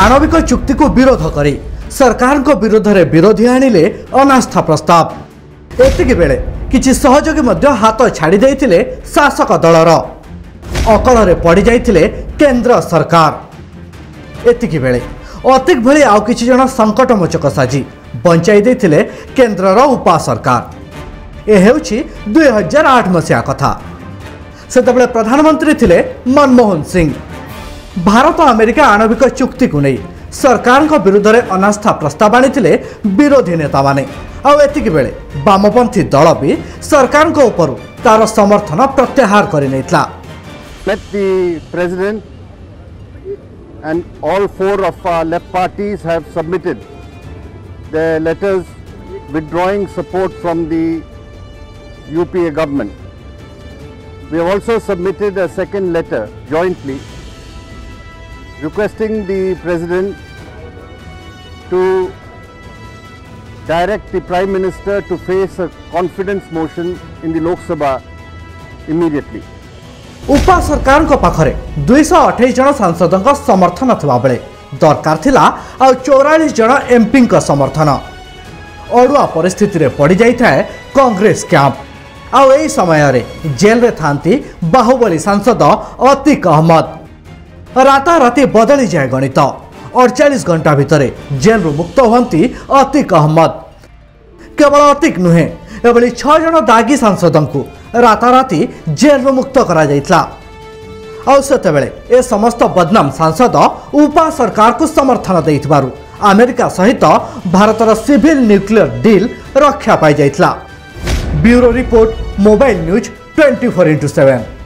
आणविक चुक्ति को विरोध करी सरकार को विरोध रे विरोधी आनिले अनास्था प्रस्ताव एतिक बेले किछि सहयोगी मध्य हाथ छाड़ी दैथिले शासक दलर अकल रे पड़ी जाइथिले केंद्र सरकार एतिक बेले अतिक भली आउ किछि जण संकटमोचक साजी बंचाई दैथिले केंद्रर उपा सरकार ए हेउछि 2008 मसिया कथा सेतबेले प्रधानमंत्री थिले मनमोहन सिंह भारत अमेरिका आणविक चुक्ति को नहीं सरकार को विरुद्ध रे अनास्था प्रस्ताव आनी विरोधी नेता माने आतिक बेले वामपंथी दल भी सरकार को ऊपर तार समर्थन प्रत्याहार कर U.P.A. government. We have also submitted a second letter jointly requesting the President to direct the Prime Minister to face a confidence motion in the Lok Sabha immediately. उपा सरकार को पाखरे 228 जन सांसदों का समर्थन था बले दरकार थिला और 44 जन एमपी का समर्थन अड़ुआ परिस्थिति रे पड़ी जाई थाए कांग्रेस कैंप और यही समय रे जेल रे थांती बाहुबली सांसद अतिक अहमद राताराती बदली जाए गणित 48 घंटा भितर जेल रु मुक्त होती अतिक अहमद केवल अतिक नुहे एभली 6 जन दागी सांसदों को राताराती जेल रु मुक्त करा जाइतला और सेतबेले ए समस्त बदनाम सांसद उपा सरकार को समर्थन देइतबारु अमेरिका सहित भारतर सिविल न्यूक्लियर डील रक्षा पाई जाइतला ब्यूरो रिपोर्ट मोबाइल न्यूज 24/7